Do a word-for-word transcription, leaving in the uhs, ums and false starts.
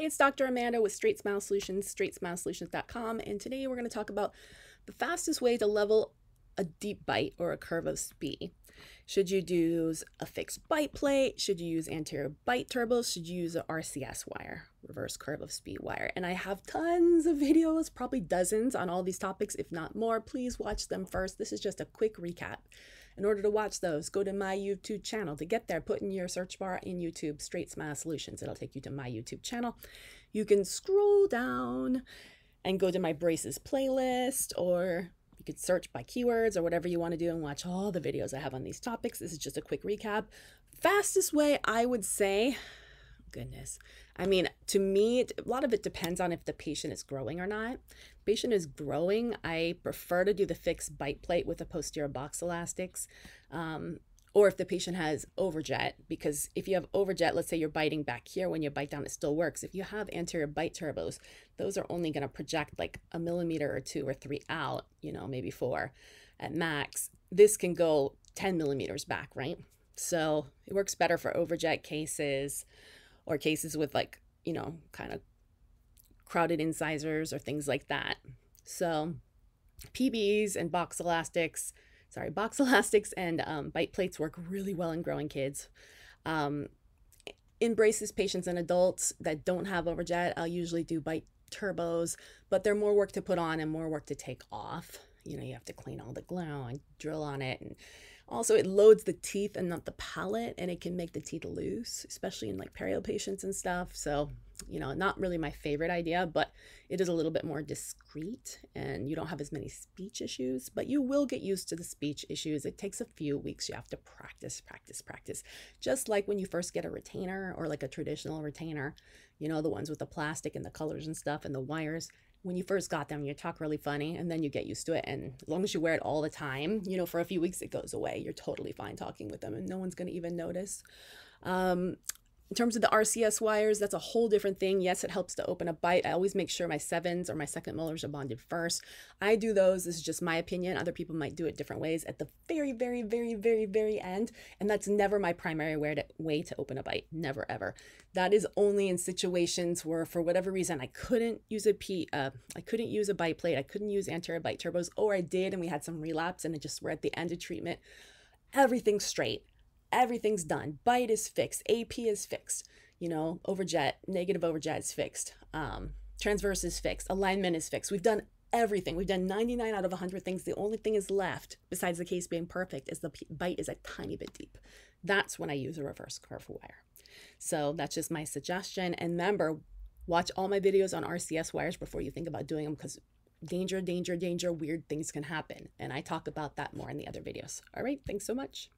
Hey, it's Doctor Amanda with Straight Smile Solutions, straight smile solutions dot com, and today we're going to talk about the fastest way to level a deep bite or a curve of speed. Should you use a fixed bite plate? Should you use anterior bite turbos? Should you use an R C S wire, reverse curve of speed wire? And I have tons of videos, probably dozens, on all these topics, if not more. Please watch them first. This is just a quick recap. In order to watch those, go to my YouTube channel. To get there, put in your search bar in YouTube, Straight Smile Solutions. It'll take you to my YouTube channel. You can scroll down and go to my braces playlist, or you could search by keywords or whatever you want to do and watch all the videos I have on these topics. This is just a quick recap. Fastest way, I would say, goodness. I mean, to me, a lot of it depends on if the patient is growing or not. If the patient is growing, I prefer to do the fixed bite plate with the posterior box elastics, um, or if the patient has overjet, because if you have overjet, let's say you're biting back here, when you bite down, it still works. If you have anterior bite turbos, those are only going to project like a millimeter or two or three out, you know, maybe four at max. This can go ten millimeters back, right? So it works better for overjet cases, or cases with like, you know, kind of crowded incisors or things like that. So P Bs and box elastics, sorry, box elastics and um, bite plates work really well in growing kids. Um, in braces, patients and adults that don't have overjet, I'll usually do bite turbos, but they're more work to put on and more work to take off. You know, you have to clean all the glue and drill on it. And also it loads the teeth and not the palate, and it can make the teeth loose, especially in like perio patients and stuff. So, you know, not really my favorite idea, but it is a little bit more discreet and you don't have as many speech issues, but you will get used to the speech issues. It takes a few weeks. You have to practice, practice, practice. Just like when you first get a retainer, or like a traditional retainer, you know, the ones with the plastic and the colors and stuff and the wires. When you first got them, you talk really funny, and then you get used to it. And as long as you wear it all the time, you know, for a few weeks, it goes away. You're totally fine talking with them and no one's going to even notice. Um, In terms of the R C S wires, that's a whole different thing. Yes, it helps to open a bite. I always make sure my sevens or my second molars are bonded first. I do those. This is just my opinion. Other people might do it different ways at the very, very, very, very, very end. And that's never my primary way to, way to open a bite. Never, ever. That is only in situations where, for whatever reason, I couldn't use a P, uh, I couldn't use a bite plate. I couldn't use anterior bite turbos, or I did and we had some relapse, and it just, we're at the end of treatment. Everything's straight. Everything's done. Bite is fixed. A P is fixed. You know, overjet, negative overjet is fixed. Um, transverse is fixed. Alignment is fixed. We've done everything. We've done ninety-nine out of a hundred things. The only thing is left, besides the case being perfect, is the bite is a tiny bit deep. That's when I use a reverse curve wire. So that's just my suggestion. And remember, watch all my videos on R C S wires before you think about doing them, because danger, danger, danger, weird things can happen. And I talk about that more in the other videos. All right. Thanks so much.